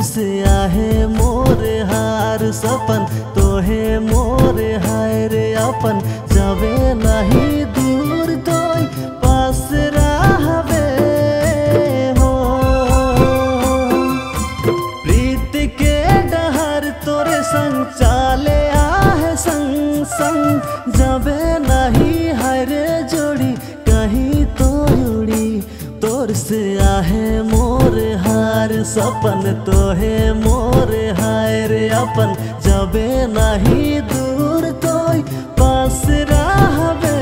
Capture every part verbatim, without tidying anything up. दूर से आहे मोर हार सपन तोहे मोर हाय रे अपन जावे नहीं दूर तो पास रहवे हो प्रीत के डहर तोरे संग चाले आहे संग संग जावे नहीं हाय रे जोड़ी कहीं तो जुड़ी तोर से आहे मोर हार सपन तोहे मोर हाय रे अपन जबे नहीं दूर तो पास रहबे।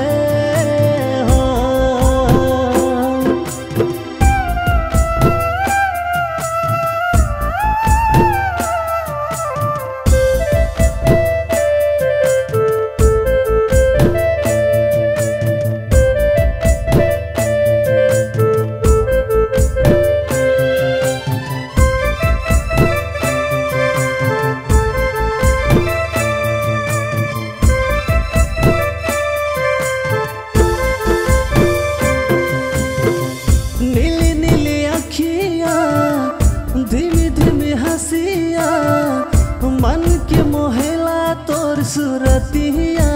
मन के मोहला तोर सूरतिया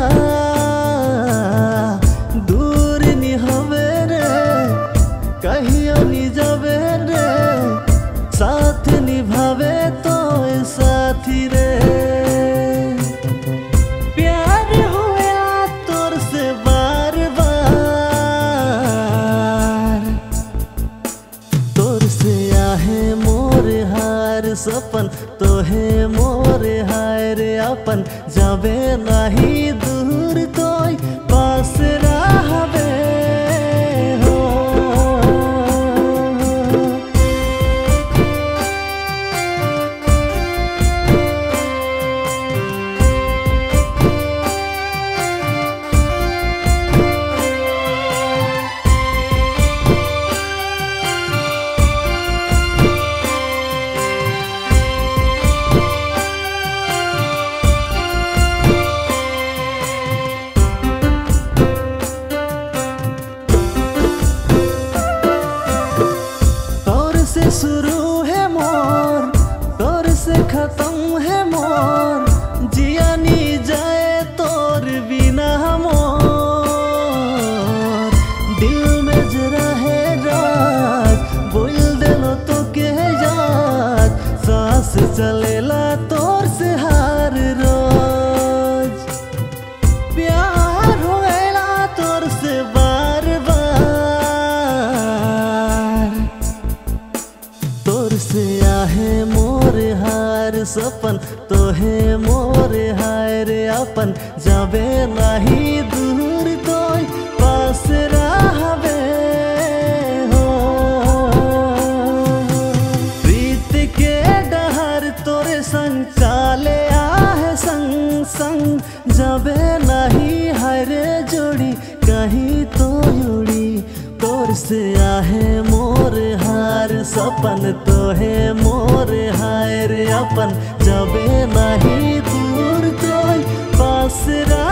दूर नी हवे रे कहियो नी जावे रे साथ निभावे तो साथी रे प्यार हुआ तोर से बार बार तोर से आहे मोर हार सपन तोहे मोर हाय रे अपन जावे नहीं दूर तो पास रहबे हो। शुरू है मोर तोर से खत्म है मोर जिया नी जाए तोर बिना मोर दिल में जरा है राज बोल देलो तो के याद सांस चलेला तोर से हार रोज प्यार होएला तोर से बार बार तोर से आहे मोर हार सपन तोहे मोर हाय रे अपन जावे नहीं दूर तो पास रहबे हो प्रीत के डहर तोरे संग चाले आहे संग संग जावे नहीं हाय रे जोड़ी कहीं तो जुड़ी तोर से आहे मोर हार सपन तोहे मोर हाय रे अपन जबे नहीं दूर तो पास रह